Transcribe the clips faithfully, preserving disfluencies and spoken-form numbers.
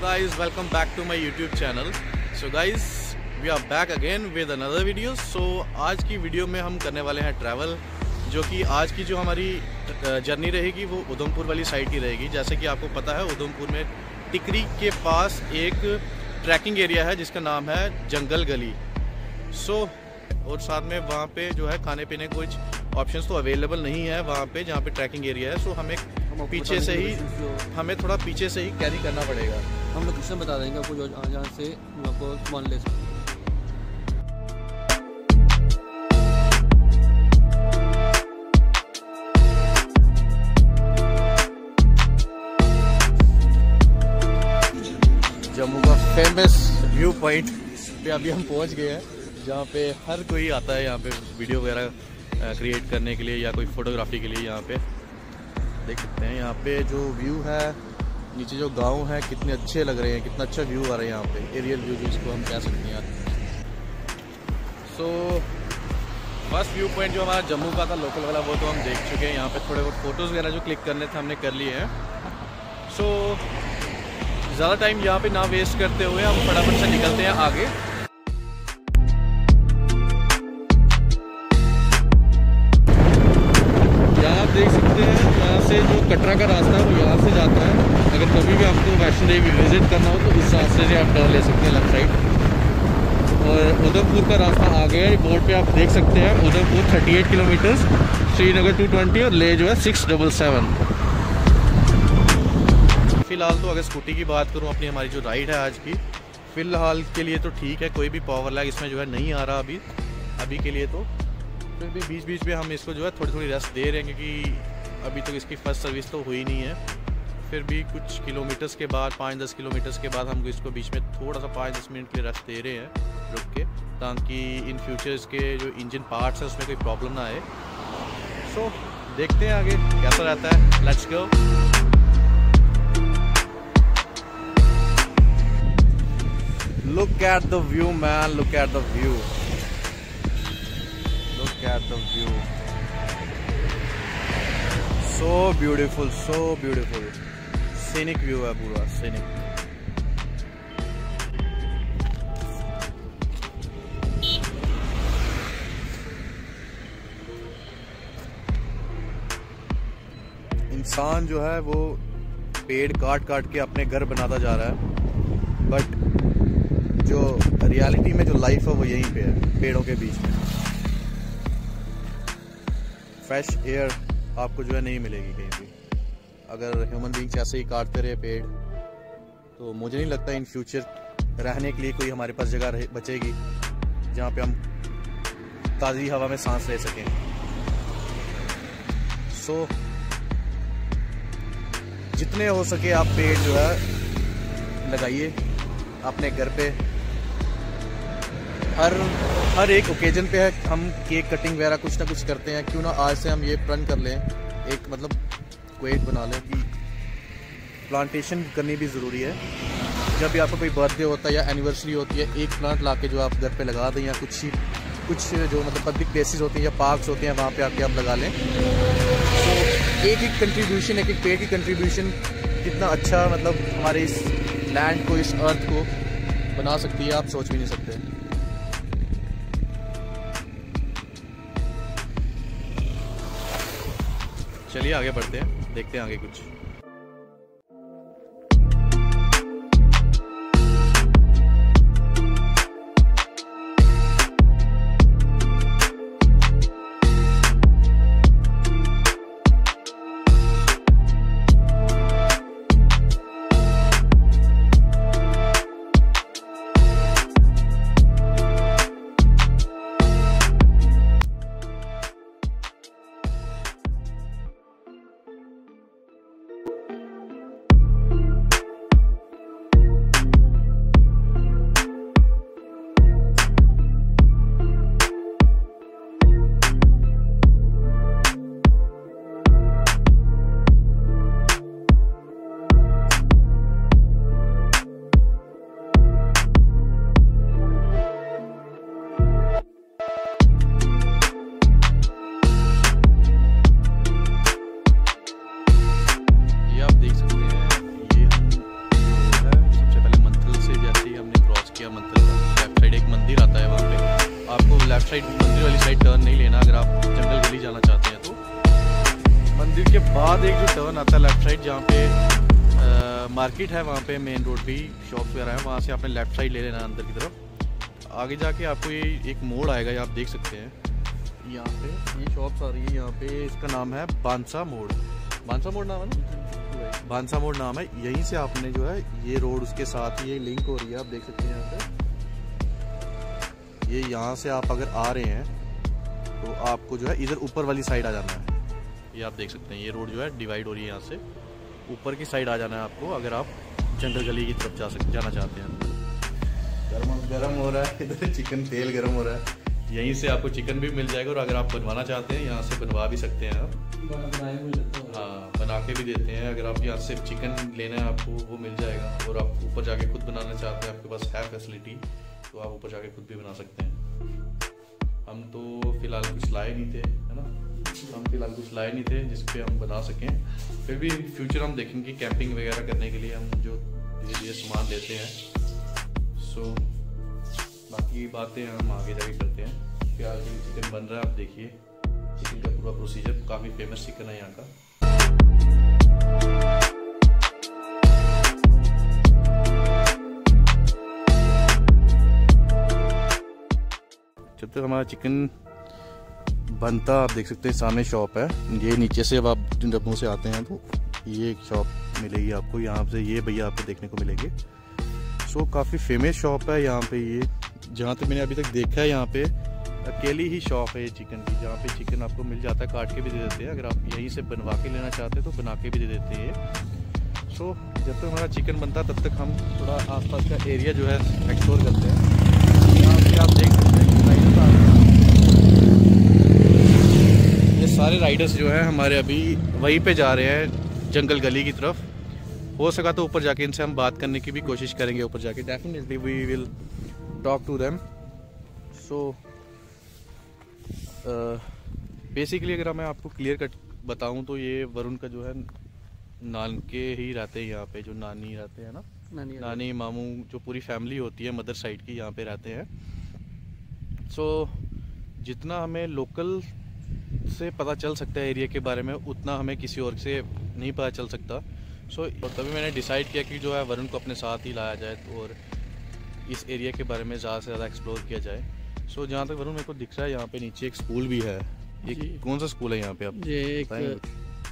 guys, welcome back to my YouTube channel. So guys, we are back again with another video. So आज की video में हम करने वाले हैं ट्रैवल, जो कि आज की जो हमारी जर्नी रहेगी वो उधमपुर वाली साइड की रहेगी। जैसे कि आपको पता है उधमपुर में टिकरी के पास एक ट्रैकिंग एरिया है जिसका नाम है जंगल गली। सो so, और साथ में वहाँ पे जो है खाने पीने कुछ ऑप्शंस तो अवेलेबल नहीं है वहाँ पे जहाँ पे ट्रैकिंग एरिया है। सो so, हमें पीछे से ही हमें थोड़ा पीछे से ही कैरी करना पड़ेगा। हम लोकेशन बता देंगे आपको, जहाँ से आपको सामान ले सकते हैं। जम्मू का फेमस व्यू पॉइंट पे अभी हम पहुंच गए हैं, जहाँ पे हर कोई आता है यहाँ पे वीडियो वगैरह क्रिएट करने के लिए या कोई फोटोग्राफी के लिए। यहाँ पे देख सकते हैं, यहाँ पे जो व्यू है, नीचे जो गांव है, कितने अच्छे लग रहे हैं, कितना अच्छा व्यू आ रहा है यहाँ पे, एरियल व्यू जिसको हम कह सकते हैं। सो फर्स्ट व्यू पॉइंट जो हमारा जम्मू का था लोकल वाला, वो तो हम देख चुके हैं। यहाँ पे थोड़े बहुत फोटोज़ वगैरह जो क्लिक करने थे हमने कर लिए हैं। सो so, ज़्यादा टाइम यहाँ पे ना वेस्ट करते हुए हम फटाफट से निकलते हैं आगे। देख सकते हैं यहाँ से जो कटरा का रास्ता है वो यहाँ से जाता है। अगर कभी भी आपको वैष्णो देवी विजिट करना हो तो इस रास्ते से आप टर्न ले सकते हैं लेफ्ट साइड। और उधमपुर का रास्ता आ गया है, बोर्ड पे आप देख सकते हैं। उधमपुर अड़तीस किलोमीटर, श्रीनगर दो सौ बीस और ले जो है सिक्स डबल सेवन। फिलहाल तो अगर स्कूटी की बात करूँ अपनी, हमारी जो राइड है आज की फ़िलहाल के लिए तो ठीक है, कोई भी पावर लैग इसमें जो है नहीं आ रहा अभी अभी के लिए। तो फिर भी बीच बीच में हम इसको जो है थोड़ी थोड़ी रेस्ट दे रहे हैं, क्योंकि अभी तक इसकी फ़र्स्ट सर्विस तो हुई नहीं है। फिर भी कुछ किलोमीटर्स के बाद, पाँच दस किलोमीटर्स के बाद, हम इसको बीच में थोड़ा सा पाँच दस मिनट के लिए रेस्ट दे रहे हैं रुक के, ताकि इन फ्यूचर इसके जो इंजन पार्ट्स हैं उसमें कोई प्रॉब्लम ना आए। सो so, देखते हैं आगे कैसा रहता है। Let's go. Look at the view man, look at the view, at the view, so beautiful, so beautiful scenic view है पूरा scenic। इंसान जो है वो पेड़ काट काट के अपने घर बनाता जा रहा है, बट जो रियलिटी में जो लाइफ है वो यहीं पे है, पेड़ों के बीच में। फ्रेश एयर आपको जो है नहीं मिलेगी कहीं भी। अगर ह्यूमन बींग्स ऐसे ही काटते रहे पेड़ तो मुझे नहीं लगता इन फ्यूचर रहने के लिए कोई हमारे पास जगह बचेगी जहाँ पे हम ताज़ी हवा में सांस ले सकें। सो so, जितने हो सके आप पेड़ जो है लगाइए अपने घर पे। हर हर एक ओकेजन पे है, हम केक कटिंग वगैरह कुछ ना कुछ करते हैं, क्यों ना आज से हम ये प्रण कर लें, एक मतलब क्वेट बना लें कि प्लांटेशन करनी भी ज़रूरी है। जब भी आपको कोई बर्थडे होता है या एनिवर्सरी होती है, एक प्लांट ला के जो आप घर पे लगा दें, या कुछ ही कुछ जो मतलब पब्लिक प्लेसेस होती हैं या पार्क्स होते हैं वहाँ पर आके आप लगा लें। तो एक एक कंट्रीब्यूशन, एक एक पेड़ की कंट्रीब्यूशन कितना अच्छा मतलब हमारे इस लैंड को, इस अर्थ को बना सकती है, आप सोच भी नहीं सकते। चलिए आगे बढ़ते हैं, देखते हैं आगे कुछ। वाली साइड टर्न नहीं लेना अगर आप जंगल गली जाना चाहते हैं तो। मंदिर के बाद एक जो टर्न आता है लेफ्ट साइड, जहाँ पे मार्केट है, वहाँ पे मेन रोड भी शॉप्स वगैरह हैं, वहाँ से आपने लेफ्ट साइड ले लेना अंदर की तरफ। आगे जाके आपको ये एक मोड़ आएगा, ये आप देख सकते हैं, यहाँ पे ये शॉप्स आ रही है, यहाँ पे इसका नाम है बांसा मोड़। बांसा मोड़ नाम है ना, बांसा मोड़ नाम है। यहीं से आपने जो है ये रोड उसके साथ ये लिंक हो रही है, आप देख सकते हैं यहाँ पे। ये यहाँ से आप अगर आ रहे हैं तो आपको जो है इधर ऊपर वाली साइड आ जाना है। ये आप देख सकते हैं ये रोड जो है डिवाइड हो रही है, यहाँ से ऊपर की साइड आ जाना है आपको अगर आप जंगल गली की तरफ जा सक जाना चाहते हैं। गर्म गर्म हो रहा है इधर, चिकन तेल गर्म हो रहा है। यहीं से आपको चिकन भी मिल जाएगा, और अगर आप बनवाना चाहते हैं यहाँ से बनवा भी सकते हैं आप। हाँ, बना के भी देते हैं। अगर आप यहाँ से चिकन लेना है आपको वो मिल जाएगा, और आप ऊपर जाके खुद बनाना चाहते हैं, आपके पास है फैसिलिटी तो आप ऊपर जाके खुद भी बना सकते हैं। हम तो फिलहाल कुछ लाए नहीं थे, है ना, हम फिलहाल कुछ लाए नहीं थे जिस पे हम बना सकें। फिर भी फ्यूचर हम देखेंगे कैंपिंग वगैरह करने के लिए हम जो धीरे धीरे सामान लेते हैं। सो बाकी बातें हम आगे जाके करते हैं। फिलहाल चिकन बन रहा है, आप देखिए चिकन का पूरा प्रोसीजर। काफ़ी फेमस चिकन है यहाँ का। जब तक तो हमारा चिकन बनता, आप देख सकते हैं सामने शॉप है, ये नीचे से अब आप जम्मू से आते हैं तो ये एक शॉप मिलेगी आपको, यहाँ से ये भैया आपको देखने को मिलेंगे। सो काफ़ी फेमस शॉप है यहाँ पे। ये जहाँ तक मैंने अभी तक देखा है यहाँ पे अकेली ही शॉप है ये चिकन की, जहाँ पे चिकन आपको मिल जाता है, काट के भी दे देते हैं। अगर आप यहीं से बनवा के लेना चाहते हैं तो बना के भी दे देते हैं। सो जब तक हमारा चिकन बनता तब तक हम थोड़ा आस पास का एरिया जो है एक्सप्लोर करते हैं। यहाँ पर आप देख सकते हैं ये सारे राइडर्स जो हैं हमारे अभी वहीं पे जा रहे हैं जंगल गली की तरफ। हो सका तो ऊपर जाके इनसे हम बात करने की भी कोशिश करेंगे, ऊपर जाके definitely we will talk to them. So basically अगर मैं आपको क्लियर कट बताऊं तो ये वरुण का जो है नानके ही रहते हैं यहाँ पे, जो नानी रहते हैं ना, नानी, नानी मामू, जो पूरी फैमिली होती है मदर साइड की, यहाँ पे रहते हैं। सो so, जितना हमें लोकल से पता चल सकता है एरिया के बारे में उतना हमें किसी और से नहीं पता चल सकता। सो so, और तभी मैंने डिसाइड किया कि जो है वरुण को अपने साथ ही लाया जाए तो और इस एरिया के बारे में ज़्यादा से ज़्यादा एक्सप्लोर किया जाए। सो so, जहाँ तक वरुण मेरे को दिख रहा है यहाँ पे नीचे एक स्कूल भी है। ये कौन सा स्कूल है यहाँ पे आप? ये एक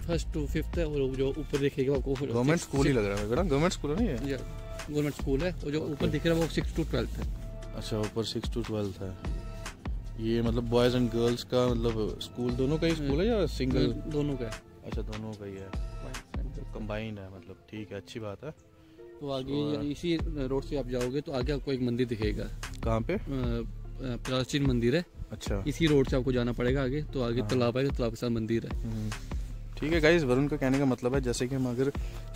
फर्स्ट टू फिफ्थ है, और जो ऊपर देखेगा आपको गवर्नमेंट स्कूल ही लग रहा है मेरा। गवर्नमेंट स्कूल नहीं है, गवर्नमेंट स्कूल है, और जो ऊपर दिख रहा है वो सिक्स टू ट्वेल्थ है। अच्छा, ऊपर सिक्स टू ट्वेल्थ है। ये मतलब बॉयज एंड गर्ल्स का मतलब स्कूल दोनों का ही स्कूल है या सिंगल? दोनों का है। अच्छा, दोनों का ही है, कंबाइंड है मतलब, ठीक है, अच्छी बात है। तो आगे तो इसी रोड से आप जाओगे तो आगे आपको एक मंदिर दिखेगा। कहाँ पे? प्राचीन मंदिर है। अच्छा, इसी रोड से आपको जाना पड़ेगा आगे, तो आगे हाँ। तालाब आएगा, तालाब के साथ मंदिर है। ठीक है गाइस, वरुण का कहने का मतलब है जैसे कि हम अगर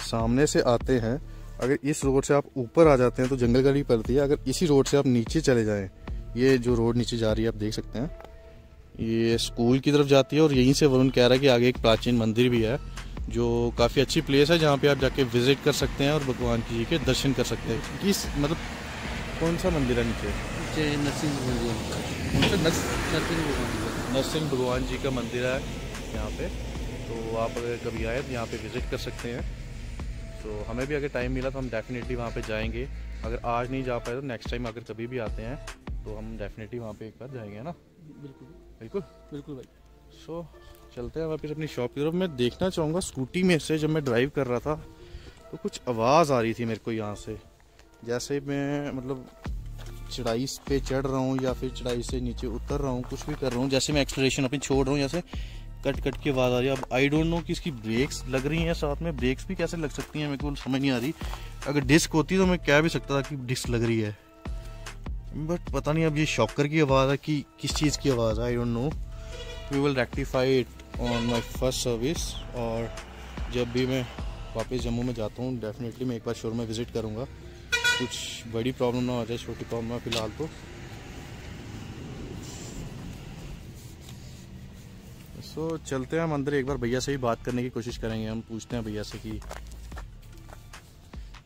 सामने से आते हैं, अगर इस रोड से आप ऊपर आ जाते हैं तो जंगल गली पड़ती है। अगर इसी रोड से आप नीचे चले जाएं, ये जो रोड नीचे जा रही है आप देख सकते हैं, ये स्कूल की तरफ जाती है। और यहीं से वरुण कह रहा है कि आगे एक प्राचीन मंदिर भी है जो काफ़ी अच्छी प्लेस है, जहाँ पे आप जाके विजिट कर सकते हैं और भगवान जी के दर्शन कर सकते हैं। किस मतलब कौन सा मंदिर है नीचे? नीचे नरसिंह भगवान, नरसिंह भगवान जी का मंदिर है यहाँ पे। तो आप अगर कभी आए तो यहाँ पे विज़िट कर सकते हैं। तो हमें भी अगर टाइम मिला तो हम डेफिनेटली वहाँ पे जाएंगे। अगर आज नहीं जा पाए तो नेक्स्ट टाइम अगर कभी भी आते हैं तो हम डेफिनेटली वहाँ पे एक बार जाएंगे, है ना? बिल्कुल बिल्कुल बिल्कुल भाई। सो so, चलते हैं वापस अपनी शॉप की तरफ। मैं देखना चाहूँगा स्कूटी में से, जब मैं ड्राइव कर रहा था तो कुछ आवाज़ आ रही थी मेरे को यहाँ से, जैसे मैं मतलब चढ़ाई पे चढ़ रहा हूँ या फिर चढ़ाई से नीचे उतर रहा हूँ, कुछ भी कर रहा हूँ, जैसे मैं एक्सलेशन अपनी छोड़ रहा हूँ, जैसे कट कट की आवाज़ आ रही है। अब आई डोंट नो कि इसकी ब्रेक्स लग रही हैं, साथ में ब्रेक्स भी कैसे लग सकती हैं मेरे को समझ नहीं आ रही। अगर डिस्क होती तो मैं कह भी सकता था कि डिस्क लग रही है, बट पता नहीं अब ये शॉकर की आवाज़ है कि किस चीज़ की आवाज़ है, I don't know. We will rectify it on my first service, और जब भी मैं वापस जम्मू में जाता हूँ डेफिनेटली मैं एक बार शोरूम में विज़िट करूँगा, कुछ बड़ी प्रॉब्लम ना हो जाए, छोटी प्रॉब्लम ना। फिलहाल तो सो so, चलते हैं हम अंदर, एक बार भैया से ही बात करने की कोशिश करेंगे। हम पूछते हैं भैया से कि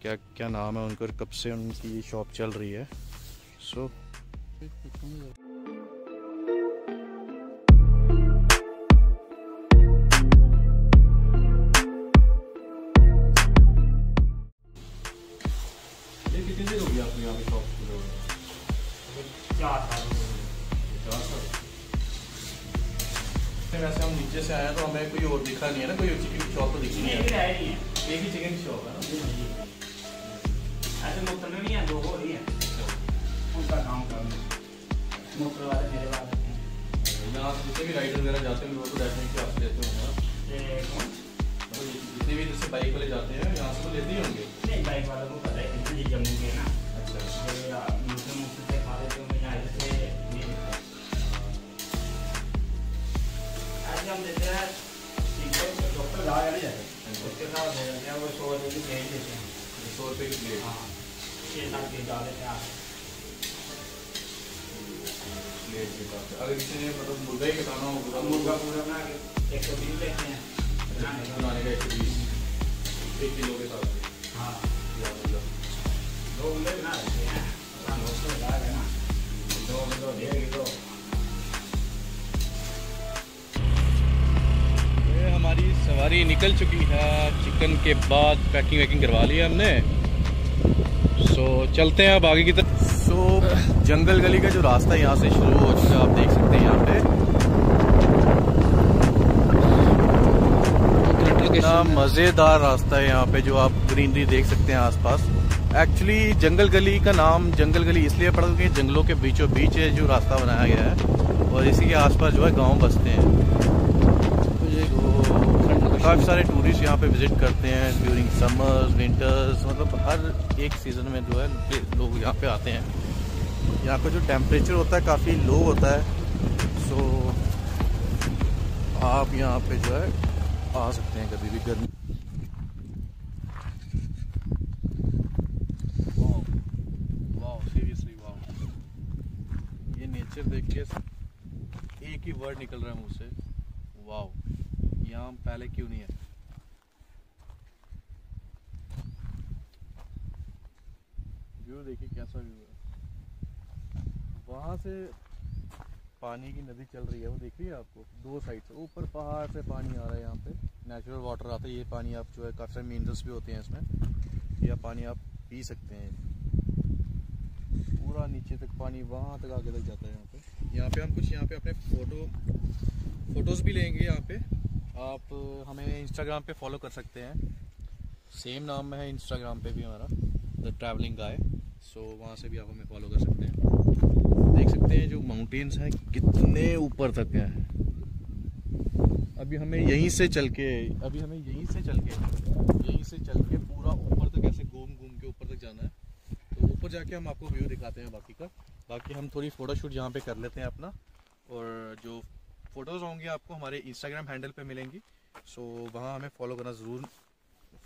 क्या क्या नाम है उनका और कब से उनकी शॉप चल रही है। सो so, कितनी देर हो गई आपको यहाँ पे शॉप खुले हुए? चार साल चार साल वैसे हम नीचे से आया तो हमें कोई और दिखा नहीं है ना, कोई चिकन की शॉप तो दिखी नहीं है। एक ही चिकन की शॉप है ना, ऐसे लोग तो नहीं है, दो हो रही है उनका काम करना। यहाँ जितने भी राइडर वगैरह जाते हैं लोगों को डेफिनेटली आप लेते होंगे ना, मतलब जितने भी जैसे बाइक वाले जाते हैं यहाँ से वो लेते ही होंगे। नहीं, बाइक वालों को पता है कितने जी जम्मू के ना। अच्छा, मुझसे मुझसे से खा लेते होंगे यहाँ से। आज हम देते हैं डॉक्टर ला जाने जाते उसके साथ हैं वो सौ रुपये की प्लेट देते हैं, सौ रुपये की प्लेट। हाँ, छः सात प्लेट डाल देते हैं आप। अगर किसी ने मतलब मुर्गा ही कटाना हो तो मुर्गा पूरा बना के एक सौ बीस लेते हैं, बनाने का एक सौ बीस एक किलो के साथ। हाँ, दो उंगली बना देते हैं, लगा देना दो किलो डेढ़ किलो। ये हमारी सवारी निकल चुकी है, चिकन के बाद पैकिंग वैकिंग करवा ली हमने। सो so, चलते हैं अब आगे की तरफ। सो so, जंगल गली का जो रास्ता यहाँ से शुरू हो चुका है, आप देख सकते हैं यहाँ पे कितना मज़ेदार रास्ता है। यहाँ पे जो आप ग्रीनरी देख सकते हैं आसपास, एक्चुअली जंगल गली का नाम जंगल गली इसलिए पड़ा क्योंकि जंगलों के बीचों बीच जो रास्ता बनाया गया है और इसी के आसपास जो है गांव बसते हैं। काफ़ी सारे टूरिस्ट यहाँ पे विज़िट करते हैं ड्यूरिंग समर्स, विंटर्स, मतलब हर एक सीज़न में जो है लोग यहाँ पे आते हैं। यहाँ का जो टेम्परेचर होता है काफ़ी लो होता है, सो आप यहाँ पे जो है आ सकते हैं कभी भी गर्मी। वाव वाव, सीरियसली वाव, ये नेचर देखिए, एक ही वर्ड निकल रहा है मुँह से, वाव। यहाँ पहले क्यों नहीं है? व्यू देखिए कैसा व्यू है। वहाँ से पानी की नदी चल रही है, वो देख रही है आपको, दो साइड से ऊपर पहाड़ से पानी आ रहा है। यहाँ पे नेचुरल वाटर आता है, ये पानी आप जो है काफ़ी सारे मिनरल्स भी होते हैं इसमें, यह पानी आप पी सकते हैं। पूरा नीचे तक पानी वहाँ तक आगे तक जाता है। यहाँ पे यहाँ पे हम कुछ यहाँ पे अपने फ़ोटो फ़ोटोज़ भी लेंगे। यहाँ पे आप हमें इंस्टाग्राम पे फॉलो कर सकते हैं, सेम नाम है इंस्टाग्राम पे भी हमारा, द ट्रैवलिंग गाय। सो वहाँ से भी आप हमें फॉलो कर सकते हैं। देख सकते हैं जो माउंटेन्स हैं कितने ऊपर तक हैं। अभी हमें यहीं से चल के अभी हमें यहीं से चल के यहीं से चल के पूरा ऊपर तक ऐसे घूम घूम के ऊपर तक जाना है, तो ऊपर जाके हम आपको व्यू दिखाते हैं बाकी का। बाकी हम थोड़ी फ़ोटोशूट यहाँ पे कर लेते हैं अपना, और जो फ़ोटोज़ होंगी आपको हमारे इंस्टाग्राम हैंडल पे मिलेंगी। सो वहाँ हमें फॉलो करना ज़रूर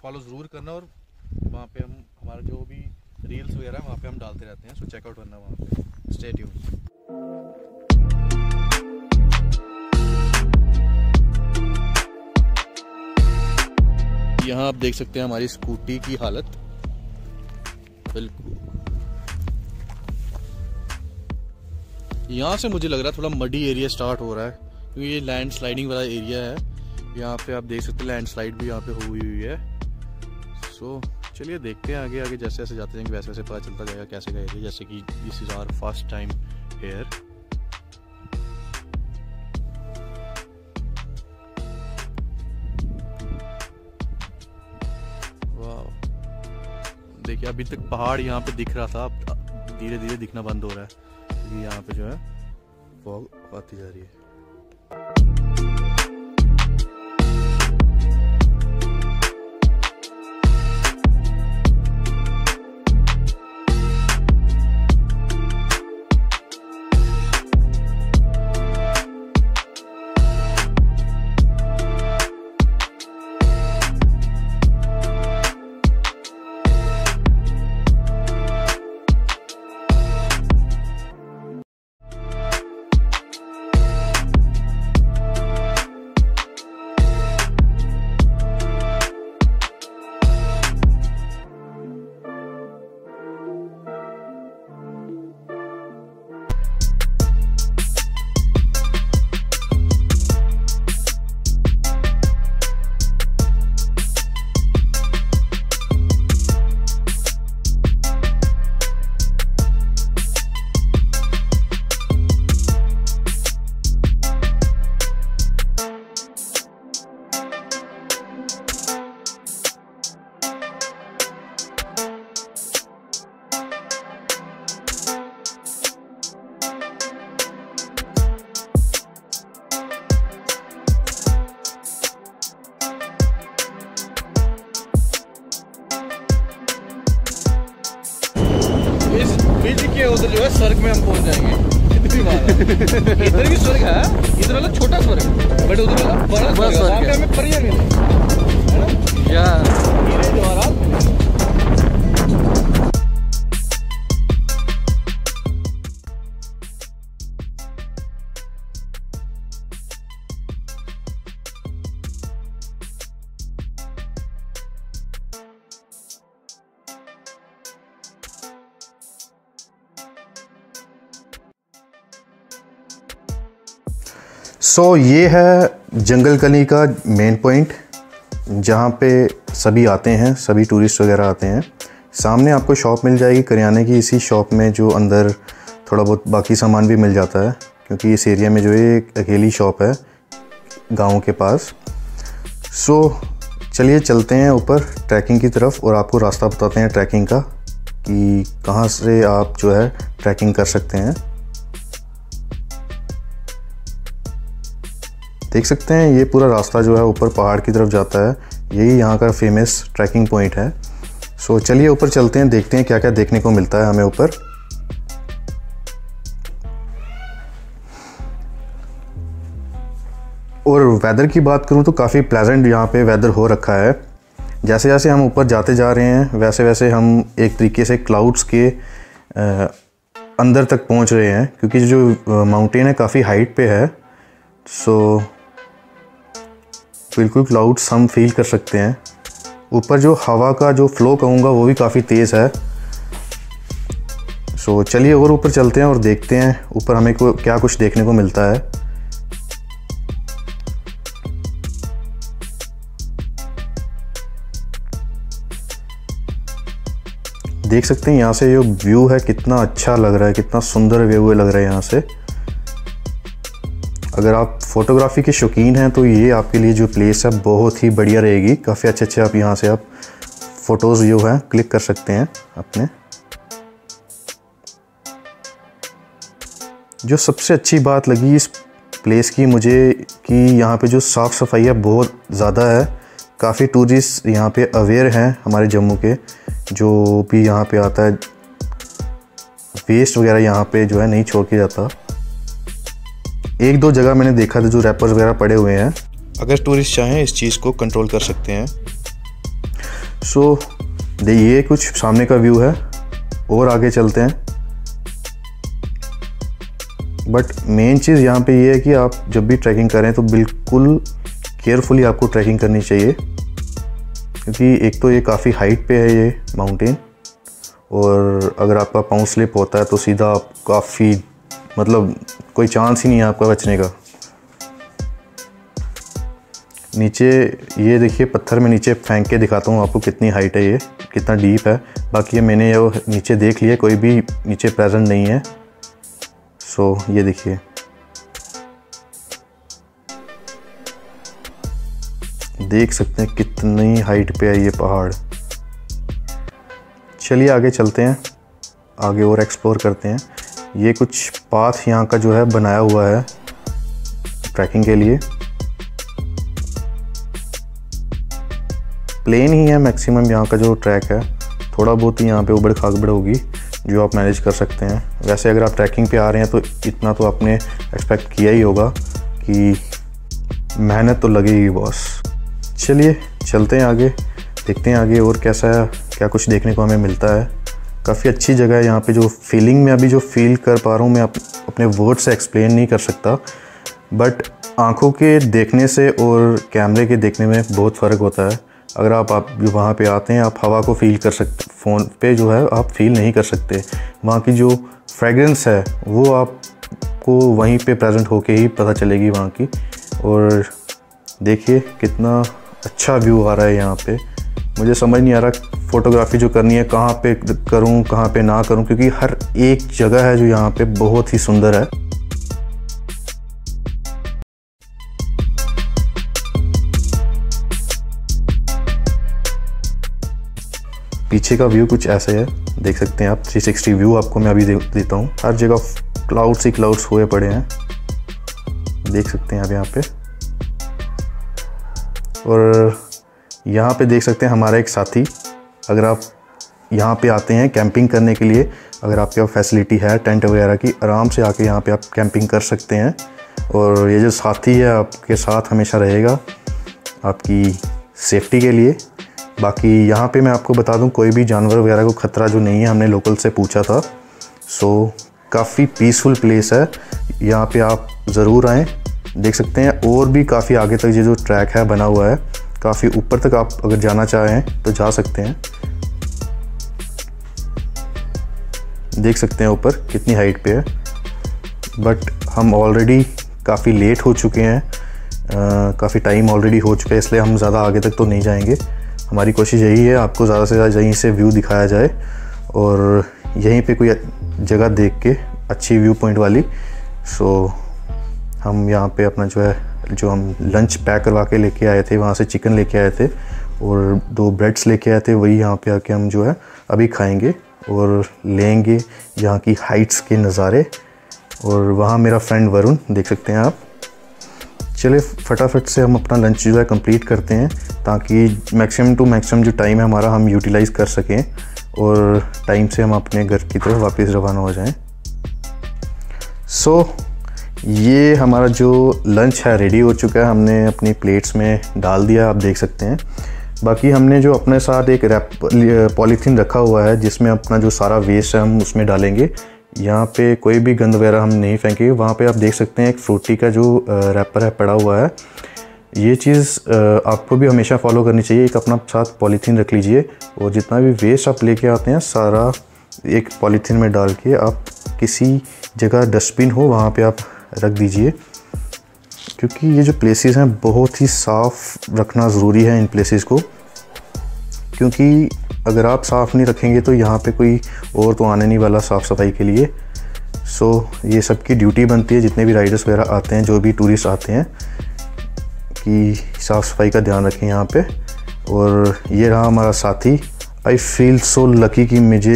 फॉलो ज़रूर करना, और वहाँ पर हम हमारा जो भी रील्स वगैरह वहाँ पे हम डालते रहते हैं, सो चेकआउट करना वहाँ पे। Stay tuned. यहाँ आप देख सकते हैं हमारी स्कूटी की हालत, बिल्कुल यहाँ से मुझे लग रहा है थोड़ा मडी एरिया स्टार्ट हो रहा है क्योंकि ये लैंड स्लाइडिंग वाला एरिया है। यहाँ पे आप देख सकते हैं लैंड स्लाइड भी यहाँ पे हुई हुई है। सो so, चलिए देखते हैं आगे आगे, जैसे जैसे जाते जाएंगे वैसे वैसे पता चलता जाएगा कैसे का एरिया। जैसे कि this is our first time here. वाह, देखिए अभी तक पहाड़ यहाँ पे दिख रहा था, अब धीरे धीरे दिखना बंद हो रहा है क्योंकि यहाँ पे जो है फॉग आती जा रही है। बीच के उधर जो है स्वर्ग में हम पहुंच जाएंगे। इधर भी स्वर्ग है, इधर वाला छोटा स्वर्ग, बट उधर वाला बड़ा स्वर्ग है, वहाँ हमें परियां मिले या हीरे जवाहरात। सो so, ये है जंगल गली का मेन पॉइंट, जहाँ पे सभी आते हैं, सभी टूरिस्ट वगैरह आते हैं। सामने आपको शॉप मिल जाएगी करियाने की, इसी शॉप में जो अंदर थोड़ा बहुत बाकी सामान भी मिल जाता है, क्योंकि इस एरिया में जो है एक अकेली शॉप है गाँव के पास। सो so, चलिए चलते हैं ऊपर ट्रैकिंग की तरफ और आपको रास्ता बताते हैं ट्रैकिंग का कि कहाँ से आप जो है ट्रैकिंग कर सकते हैं। देख सकते हैं ये पूरा रास्ता जो है ऊपर पहाड़ की तरफ जाता है, यही यहाँ का फेमस ट्रैकिंग पॉइंट है। सो चलिए ऊपर चलते हैं, देखते हैं क्या क्या देखने को मिलता है हमें ऊपर। और वेदर की बात करूँ तो काफ़ी प्लेजेंट यहाँ पे वेदर हो रखा है। जैसे जैसे हम ऊपर जाते जा रहे हैं वैसे वैसे हम एक तरीके से क्लाउड्स के अंदर तक पहुँच रहे हैं, क्योंकि जो माउंटेन है काफ़ी हाइट पे है। सो so, बिल्कुल क्लाउड्स हम फील कर सकते हैं। ऊपर जो हवा का जो फ्लो कहूँगा वो भी काफ़ी तेज़ है। सो so, चलिए और ऊपर चलते हैं और देखते हैं ऊपर हमें को क्या कुछ देखने को मिलता है। देख सकते हैं यहाँ से जो व्यू है कितना अच्छा लग रहा है, कितना सुंदर व्यू लग रहा है यहाँ से। अगर आप फ़ोटोग्राफ़ी के शौकीन हैं तो ये आपके लिए जो प्लेस है बहुत ही बढ़िया रहेगी। काफ़ी अच्छे अच्छे आप यहाँ से आप फ़ोटोज़ जो है क्लिक कर सकते हैं अपने। जो सबसे अच्छी बात लगी इस प्लेस की मुझे कि यहाँ पे जो साफ़ सफाई है बहुत ज़्यादा है। काफ़ी टूरिस्ट यहाँ पे अवेयर हैं हमारे जम्मू के, जो भी यहाँ पे आता है वेस्ट वगैरह यहाँ पे जो है नहीं छोड़ के जाता। एक दो जगह मैंने देखा था जो रैपर्स वगैरह पड़े हुए हैं, अगर टूरिस्ट चाहें इस चीज़ को कंट्रोल कर सकते हैं। सो so, ये कुछ सामने का व्यू है और आगे चलते हैं। बट मेन चीज़ यहाँ पे ये है कि आप जब भी ट्रैकिंग करें तो बिल्कुल केयरफुली आपको ट्रैकिंग करनी चाहिए, क्योंकि एक तो ये काफ़ी हाइट पे है ये माउंटेन, और अगर आपका पाँव स्लिप होता है तो सीधा आप काफ़ी मतलब कोई चांस ही नहीं है आपका बचने का। नीचे ये देखिए पत्थर में नीचे फेंक के दिखाता हूँ आपको कितनी हाइट है, ये कितना डीप है। बाकी ये मैंने ये नीचे देख लिया, कोई भी नीचे प्रेजेंट नहीं है। सो ये देखिए देख सकते हैं कितनी हाइट पे है ये पहाड़। चलिए आगे चलते हैं, आगे और एक्सप्लोर करते हैं। ये कुछ पाथ यहाँ का जो है बनाया हुआ है ट्रैकिंग के लिए। प्लेन ही है मैक्सिमम यहाँ का जो ट्रैक है, थोड़ा बहुत ही यहाँ पे उबड़ खाबड़ होगी जो आप मैनेज कर सकते हैं। वैसे अगर आप ट्रैकिंग पे आ रहे हैं तो इतना तो आपने एक्सपेक्ट किया ही होगा कि मेहनत तो लगेगी बॉस। चलिए चलते हैं आगे, देखते हैं आगे और कैसा है, क्या कुछ देखने को हमें मिलता है। काफ़ी अच्छी जगह है यहाँ पे, जो फीलिंग में अभी जो फील कर पा रहा हूँ मैं अप, अपने वर्ड से एक्सप्लेन नहीं कर सकता, बट आँखों के देखने से और कैमरे के देखने में बहुत फ़र्क होता है। अगर आप आप जो वहाँ पे आते हैं आप हवा को फील कर सकते, फ़ोन पे जो है आप फील नहीं कर सकते। वहाँ की जो फ्रेगरेंस है वो आपको वहीं पे प्रेजेंट होके ही पता चलेगी वहाँ की। और देखिए कितना अच्छा व्यू आ रहा है यहाँ पर। मुझे समझ नहीं आ रहा फ़ोटोग्राफ़ी जो करनी है कहाँ पे करूँ कहाँ पे ना करूँ, क्योंकि हर एक जगह है जो यहाँ पे बहुत ही सुंदर है। पीछे का व्यू कुछ ऐसे है, देख सकते हैं आप। थ्री सिक्सटी व्यू आपको मैं अभी दे, देता हूँ। हर जगह क्लाउड्स ही क्लाउड्स हुए पड़े हैं, देख सकते हैं आप यहाँ पे। और यहाँ पे देख सकते हैं हमारा एक साथी, अगर आप यहाँ पे आते हैं कैंपिंग करने के लिए। अगर आपके पास फैसिलिटी है टेंट वगैरह की, आराम से आके यहाँ पे आप कैंपिंग कर सकते हैं। और ये जो साथी है आपके साथ हमेशा रहेगा आपकी सेफ्टी के लिए। बाकी यहाँ पे मैं आपको बता दूँ कोई भी जानवर वगैरह को खतरा जो नहीं है, हमने लोकल से पूछा था। सो काफ़ी पीसफुल प्लेस है, यहाँ पे आप ज़रूर आएँ, देख सकते हैं। और भी काफ़ी आगे तक ये जो ट्रैक है बना हुआ है, काफ़ी ऊपर तक आप अगर जाना चाहें तो जा सकते हैं। देख सकते हैं ऊपर कितनी हाइट पे है। बट हम ऑलरेडी काफ़ी लेट हो चुके हैं, काफ़ी टाइम ऑलरेडी हो चुका है, इसलिए हम ज़्यादा आगे तक तो नहीं जाएंगे। हमारी कोशिश यही है आपको ज़्यादा से ज़्यादा यहीं से व्यू दिखाया जाए और यहीं पे कोई जगह देख के अच्छी व्यू पॉइंट वाली। सो हम यहाँ पे अपना जो है जो हम लंच पैक करवा के लेके आए थे, वहाँ से चिकन लेके आए थे और दो ब्रेड्स लेके आए थे, वही यहाँ पे आके हम जो है अभी खाएंगे और लेंगे यहाँ की हाइट्स के नज़ारे। और वहाँ मेरा फ्रेंड वरुण, देख सकते हैं आप। चलिए फटाफट से हम अपना लंच जो है कंप्लीट करते हैं ताकि मैक्सिमम टू मैक्सिमम जो टाइम है हमारा हम यूटिलाइज़ कर सकें और टाइम से हम अपने घर की तरफ वापस रवाना हो जाएं। सो so, ये हमारा जो लंच है रेडी हो चुका है, हमने अपनी प्लेट्स में डाल दिया, आप देख सकते हैं। बाकी हमने जो अपने साथ एक रैप पॉलीथीन रखा हुआ है जिसमें अपना जो सारा वेस्ट है हम उसमें डालेंगे। यहाँ पे कोई भी गंद वगैरह हम नहीं फेंकेंगे। वहाँ पे आप देख सकते हैं एक फ्रूटी का जो रैपर है पड़ा हुआ है। ये चीज़ आपको भी हमेशा फॉलो करनी चाहिए, एक अपना साथ पॉलीथीन रख लीजिए और जितना भी वेस्ट आप लेके आते हैं सारा एक पॉलीथीन में डाल के आप किसी जगह डस्टबिन हो वहाँ पे आप रख दीजिए, क्योंकि ये जो प्लेसेस हैं बहुत ही साफ़ रखना ज़रूरी है इन प्लेसेस को, क्योंकि अगर आप साफ़ नहीं रखेंगे तो यहाँ पे कोई और तो आने नहीं वाला साफ़ सफाई के लिए। सो ये सबकी ड्यूटी बनती है, जितने भी राइडर्स वगैरह आते हैं, जो भी टूरिस्ट आते हैं, कि साफ़ सफाई का ध्यान रखें यहाँ पे। और ये रहा हमारा साथी। आई फील सो लकी कि मुझे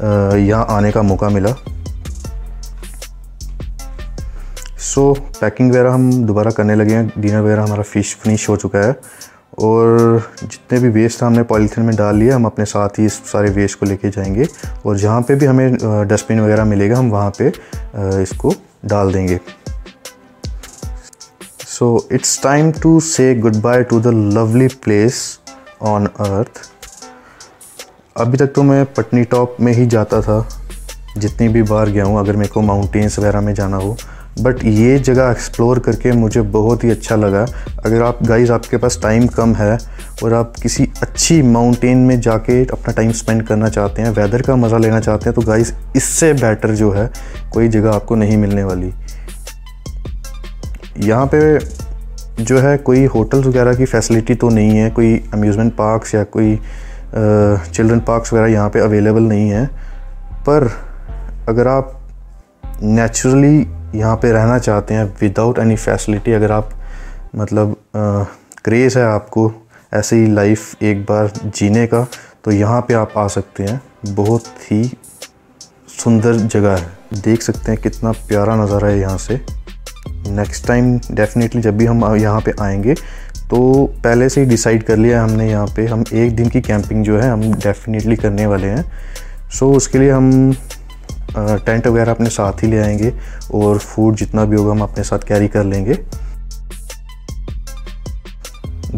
यहाँ आने का मौका मिला। सो पैकिंग वगैरह हम दोबारा करने लगे हैं। डिनर वगैरह हमारा फिश फिनिश हो चुका है और जितने भी वेस्ट हमने पॉलीथीन में डाल लिए, हम अपने साथ ही इस सारे वेस्ट को लेके जाएंगे और जहाँ पे भी हमें डस्टबिन वगैरह मिलेगा हम वहाँ पे इसको डाल देंगे। So it's time to say good bye to the lovely place on earth. अभी तक तो मैं पटनी टॉप में ही जाता था जितनी भी बार गया हूँ, अगर मेरे को माउंटेन्स वगैरह में जाना हो, बट ये जगह एक्सप्लोर करके मुझे बहुत ही अच्छा लगा। अगर आप गाइज़ आपके पास टाइम कम है और आप किसी अच्छी माउंटेन में जाके अपना टाइम स्पेंड करना चाहते हैं, वेदर का मज़ा लेना चाहते हैं, तो गाइज़ इससे बेटर जो है कोई जगह आपको नहीं मिलने वाली। यहाँ पे जो है कोई होटल्स वगैरह की फैसिलिटी तो नहीं है, कोई अम्यूज़मेंट पार्क्स या कोई चिल्ड्रन पार्क्स वगैरह यहाँ पर अवेलेबल नहीं है, पर अगर आप नेचुरली यहाँ पे रहना चाहते हैं विदाउट एनी फैसिलिटी, अगर आप मतलब क्रेज़ है आपको ऐसे ही लाइफ एक बार जीने का, तो यहाँ पे आप आ सकते हैं। बहुत ही सुंदर जगह है, देख सकते हैं कितना प्यारा नज़ारा है यहाँ से। नेक्स्ट टाइम डेफिनेटली जब भी हम यहाँ पे आएंगे तो पहले से ही डिसाइड कर लिया हमने, यहाँ पे हम एक दिन की कैंपिंग जो है हम डेफिनेटली करने वाले हैं। सो उसके लिए हम टेंट वगैरह अपने साथ ही ले आएंगे और फूड जितना भी होगा हम अपने साथ कैरी कर लेंगे।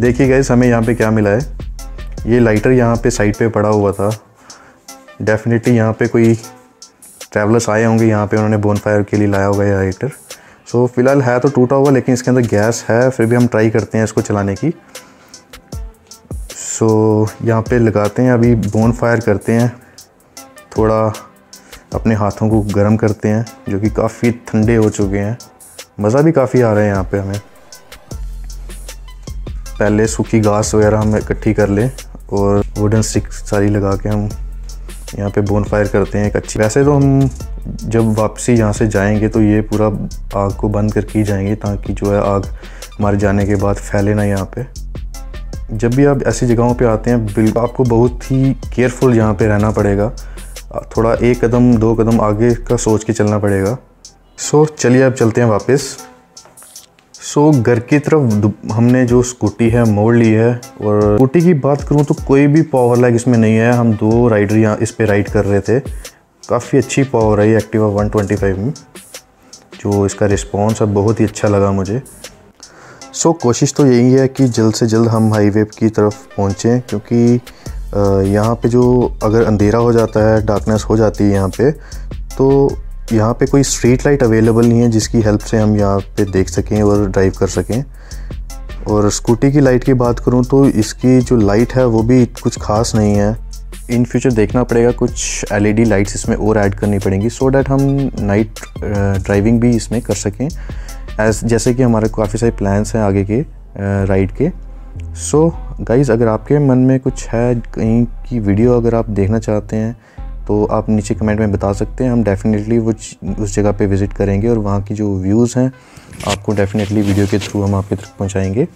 देखिए गाइस हमें यहाँ पे क्या मिला है। ये लाइटर यहाँ पे साइड पे पड़ा हुआ था, डेफिनेटली यहाँ पे कोई ट्रैवलर्स आए होंगे, यहाँ पे उन्होंने बोनफायर के लिए लाया होगा ये लाइटर। सो फिलहाल है तो टूटा हुआ लेकिन इसके अंदर गैस है, फिर भी हम ट्राई करते हैं इसको चलाने की। सो यहाँ पे लगाते हैं, अभी बोनफायर करते हैं, थोड़ा अपने हाथों को गर्म करते हैं जो कि काफ़ी ठंडे हो चुके हैं। मज़ा भी काफ़ी आ रहा है यहाँ पे हमें। पहले सूखी घास वगैरह हम इकट्ठी कर लें और वुडन स्टिक सारी लगा के हम यहाँ पे बोनफायर करते हैं एक अच्छी। वैसे तो हम जब वापसी यहाँ से जाएंगे तो ये पूरा आग को बंद करके ही जाएंगे ताकि जो है आग हमारे जाने के बाद फैले ना यहाँ पे। जब भी आप ऐसी जगहों पर आते हैं बिल्कुल आपको बहुत ही केयरफुल यहाँ पर रहना पड़ेगा, थोड़ा एक कदम दो कदम आगे का सोच के चलना पड़ेगा। सो चलिए अब चलते हैं वापस। सो so, घर की तरफ हमने जो स्कूटी है मोड़ ली है। और स्कूटी की बात करूँ तो कोई भी पावर लैग इसमें नहीं है। हम दो राइडर यहाँ इस पर राइड कर रहे थे, काफ़ी अच्छी पावर है एक्टिवा वन ट्वेंटी फाइव में। जो इसका रिस्पॉन्स है बहुत ही अच्छा लगा मुझे। सो so, कोशिश तो यही है कि जल्द से जल्द हम हाईवे की तरफ पहुँचें, क्योंकि यहाँ पे जो अगर अंधेरा हो जाता है, डार्कनेस हो जाती है यहाँ पे, तो यहाँ पे कोई स्ट्रीट लाइट अवेलेबल नहीं है जिसकी हेल्प से हम यहाँ पे देख सकें और ड्राइव कर सकें। और स्कूटी की लाइट की बात करूँ तो इसकी जो लाइट है वो भी कुछ ख़ास नहीं है। इन फ्यूचर देखना पड़ेगा, कुछ एलईडी लाइट्स इसमें और ऐड करनी पड़ेंगी सो डैट हम नाइट ड्राइविंग भी इसमें कर सकें, एज जैसे कि हमारे काफ़ी सारे प्लान्स हैं आगे के राइड के। सो so, गाइज़, अगर आपके मन में कुछ है, कहीं की वीडियो अगर आप देखना चाहते हैं तो आप नीचे कमेंट में बता सकते हैं। हम डेफ़िनेटली वो उस जगह पे विज़िट करेंगे और वहाँ की जो व्यूज़ हैं आपको डेफ़िनेटली वीडियो के थ्रू हम आपके तक पहुँचाएँगे।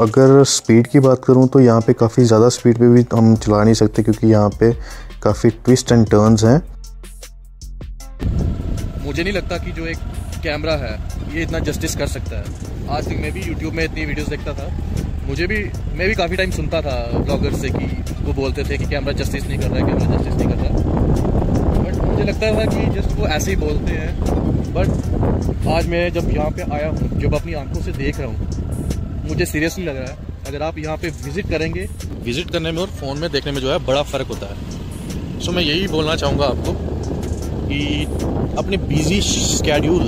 अगर स्पीड की बात करूँ तो यहाँ पे काफ़ी ज़्यादा स्पीड पे भी हम चला नहीं सकते, क्योंकि यहाँ पे काफ़ी ट्विस्ट एंड टर्न्स हैं। मुझे नहीं लगता कि जो एक कैमरा है ये इतना जस्टिस कर सकता है। आज तक मैं भी यूट्यूब में इतनी वीडियोस देखता था, मुझे भी मैं भी काफ़ी टाइम सुनता था ब्लॉगर्स से कि वो बोलते थे कि कैमरा जस्टिस नहीं कर रहा है, कैमरा जस्टिस नहीं कर रहा। बट मुझे लगता था कि जस्ट वो ऐसे ही बोलते हैं। बट आज मैं जब यहाँ पर आया हूँ, जब अपनी आँखों से देख रहा हूँ, मुझे सीरियसली लग रहा है। अगर आप यहाँ पे विज़िट करेंगे, विज़िट करने में और फ़ोन में देखने में जो है बड़ा फ़र्क होता है। सो मैं यही बोलना चाहूँगा आपको कि अपने बिजी स्केड्यूल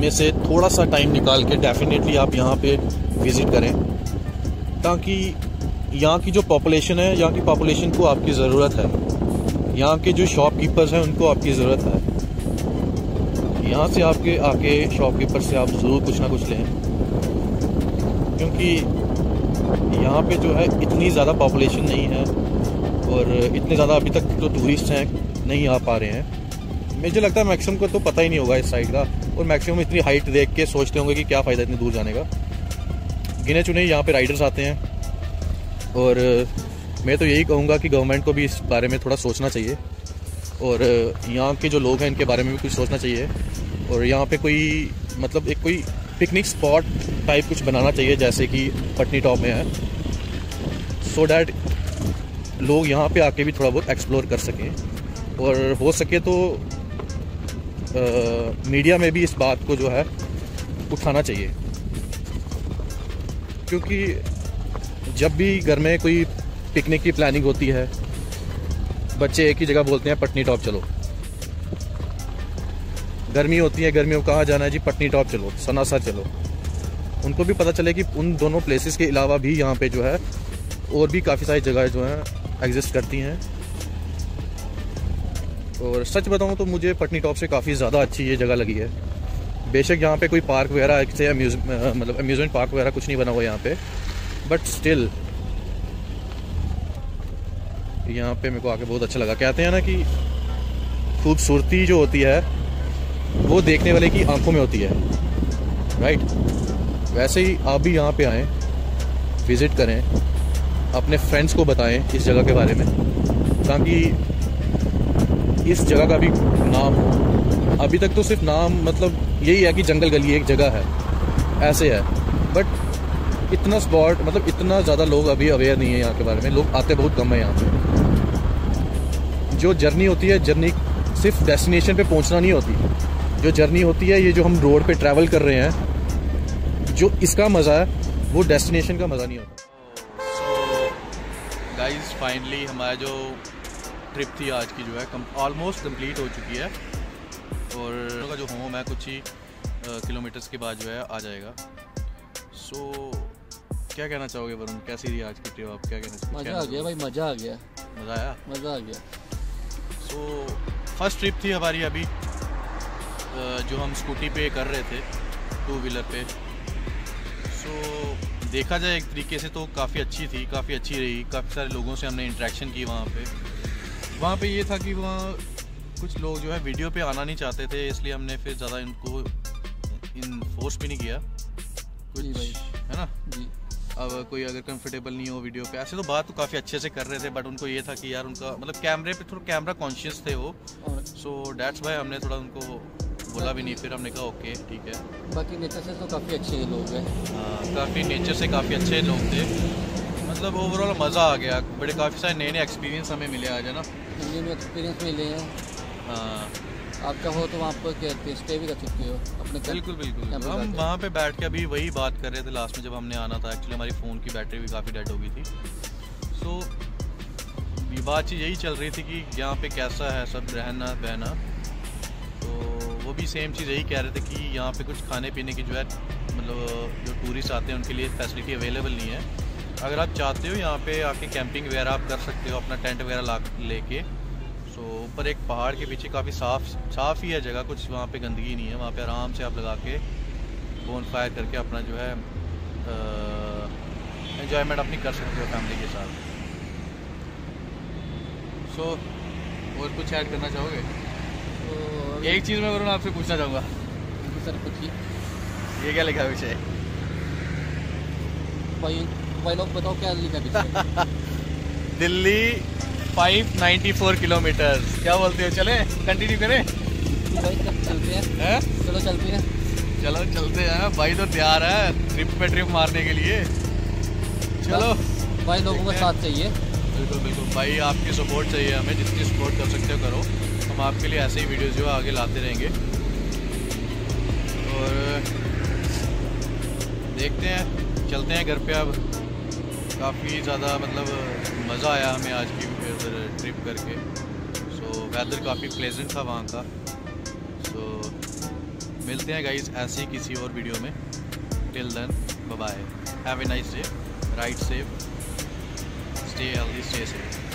में से थोड़ा सा टाइम निकाल के डेफिनेटली आप यहाँ पे विज़िट करें, ताकि यहाँ की जो पॉपुलेशन है, यहाँ की पॉपुलेशन को आपकी ज़रूरत है, यहाँ के जो शॉपकीपर्स हैं उनको आपकी ज़रूरत है। यहाँ से आपके आके शॉपकीपर से आप ज़रूर कुछ ना कुछ लें, क्योंकि यहाँ पे जो है इतनी ज़्यादा पॉपुलेशन नहीं है और इतने ज़्यादा अभी तक जो टूरिस्ट हैं नहीं आ पा रहे हैं। मुझे लगता है मैक्सिमम को तो पता ही नहीं होगा इस साइड का, और मैक्सिमम इतनी हाइट देख के सोचते होंगे कि क्या फ़ायदा इतनी दूर जाने का। गिने चुने यहाँ पे राइडर्स आते हैं, और मैं तो यही कहूँगा कि गवर्नमेंट को भी इस बारे में थोड़ा सोचना चाहिए, और यहाँ के जो लोग हैं इनके बारे में भी कुछ सोचना चाहिए। और यहाँ पर कोई मतलब एक कोई पिकनिक स्पॉट टाइप कुछ बनाना चाहिए, जैसे कि पटनी टॉप में है, सो डैट लोग यहाँ पे आके भी थोड़ा बहुत एक्सप्लोर कर सकें। और हो सके तो आ, मीडिया में भी इस बात को जो है उठाना चाहिए, क्योंकि जब भी घर में कोई पिकनिक की प्लानिंग होती है, बच्चे एक ही जगह बोलते हैं पटनी टॉप चलो। गर्मी होती है, गर्मियों में कहाँ जाना है जी, पटनी टॉप चलो, सनासर चलो। उनको भी पता चले कि उन दोनों प्लेसेस के अलावा भी यहाँ पे जो है और भी काफ़ी सारी जगह जो हैं एग्जिस्ट करती हैं। और सच बताऊँ तो मुझे पटनी टॉप से काफ़ी ज़्यादा अच्छी ये जगह लगी है। बेशक यहाँ पे कोई पार्क वगैरह से अम्यूज मतलब अम्यूजमेंट पार्क वगैरह कुछ नहीं बना हुआ यहाँ पे, बट स्टिल यहाँ पे मेरे को आके बहुत अच्छा लगा। कहते हैं ना कि खूबसूरती जो होती है वो देखने वाले की आंखों में होती है, राइट? वैसे ही आप भी यहाँ पे आएँ, विज़िट करें, अपने फ्रेंड्स को बताएं इस जगह के बारे में, ताकि इस जगह का भी नाम हो। अभी तक तो सिर्फ नाम मतलब यही है कि जंगल गली एक जगह है, ऐसे है, बट इतना स्पॉट मतलब इतना ज़्यादा लोग अभी अवेयर नहीं है यहाँ के बारे में। लोग आते बहुत कम हैं यहाँ पे। जो जर्नी होती है, जर्नी सिर्फ डेस्टिनेशन पे पहुँचना नहीं होती। जो जर्नी होती है, ये जो हम रोड पे ट्रैवल कर रहे हैं, जो इसका मज़ा है वो डेस्टिनेशन का मज़ा नहीं होता। गाइस, फाइनली हमारा जो ट्रिप थी आज की जो है कम ऑलमोस्ट कंप्लीट हो चुकी है, और का जो होम है कुछ ही किलोमीटर्स के बाद जो है आ जाएगा। सो so, क्या कहना चाहोगे वरुण, कैसी रही आज की ट्रिप? आप क्या कहना चाहोगे? मज़ा आ गया भाई, मज़ा आ गया, मज़ा आया, मज़ा आ गया। सो फर्स्ट ट्रिप थी हमारी अभी जो हम स्कूटी पे कर रहे थे, टू व्हीलर पे। सो so, देखा जाए एक तरीके से तो काफ़ी अच्छी थी, काफ़ी अच्छी रही। काफ़ी सारे लोगों से हमने इंटरेक्शन की वहाँ पे। वहाँ पे ये था कि वहाँ कुछ लोग जो है वीडियो पे आना नहीं चाहते थे, इसलिए हमने फिर ज़्यादा इनको इन्फोर्स भी नहीं किया कुछ, है ना जी। अब कोई अगर कंफर्टेबल नहीं हो वीडियो पे, ऐसे तो बात तो काफ़ी अच्छे से कर रहे थे, बट उनको ये था कि यार उनका मतलब कैमरे पे थोड़ा कैमरा कॉन्शियस थे वो, सो डैट्स वाई हमने थोड़ा उनको बोला भी नहीं, फिर हमने कहा ओके ठीक है। बाकी नेचर से तो काफ़ी अच्छे लोग हैं, काफ़ी नेचर से काफ़ी अच्छे लोग थे, मतलब ओवरऑल मज़ा आ गया। बड़े काफ़ी सारे नए नए एक्सपीरियंस हमें मिले आज, है ना, नए नए एक्सपीरियंस मिले हैं। हाँ, आपका हो तो वहाँ पर स्टे भी कर सकते हो अपने। बिल्कुल बिल्कुल, हम वहाँ पर बैठ के अभी वही बात कर रहे थे लास्ट में जब हमने आना था। एक्चुअली हमारी फ़ोन की बैटरी भी काफ़ी डेड हो गई थी, सो ये बातचीत यही चल रही थी कि यहाँ पे कैसा है सब रहना बहना। तो वो भी सेम चीज़ यही कह रहे थे कि यहाँ पे कुछ खाने पीने की जो है, मतलब जो टूरिस्ट आते हैं उनके लिए फैसिलिटी अवेलेबल नहीं है। अगर आप चाहते हो यहाँ पे आके कैंपिंग वगैरह आप कर सकते हो, अपना टेंट वगैरह ला लेके। सो ऊपर एक पहाड़ के पीछे काफ़ी साफ साफ़ ही है जगह, कुछ वहाँ पर गंदगी नहीं है। वहाँ पर आराम से आप लगा के बोन फायर करके अपना जो है इन्जॉयमेंट अपनी कर सकते हो फैमिली के साथ। तो और कुछ ऐड करना चाहोगे? तो एक चीज़ मैं वरुण आपसे पूछना चाहूँगा। सर पूछिए। ये क्या लिखा है पीछे? भाई भाई लोग बताओ क्या लिखा पीछे। दिल्ली पाँच सौ चौरानवे किलोमीटर, क्या बोलते हो, चले कंटिन्यू करें? भाई चलते हैं है? चलो चलते हैं, चलो चलते हैं। भाई तो तैयार है ट्रिप पे ट्रिप मारने के लिए। चलो भाई लोगों का साथ चाहिए। बिल्कुल बिल्कुल भाई, आपकी सपोर्ट चाहिए हमें, जितनी सपोर्ट कर सकते हो करो। हम आपके लिए ऐसे ही वीडियोस जो आगे लाते रहेंगे और देखते हैं। चलते हैं घर पे अब। काफ़ी ज़्यादा मतलब मज़ा आया हमें आज की उधर ट्रिप करके। सो वेदर काफ़ी प्लेजेंट था वहाँ का। सो मिलते हैं गाइस ऐसे ही किसी और वीडियो में। Till then bye bye, have a nice day, ride safe, stay healthy, stay safe.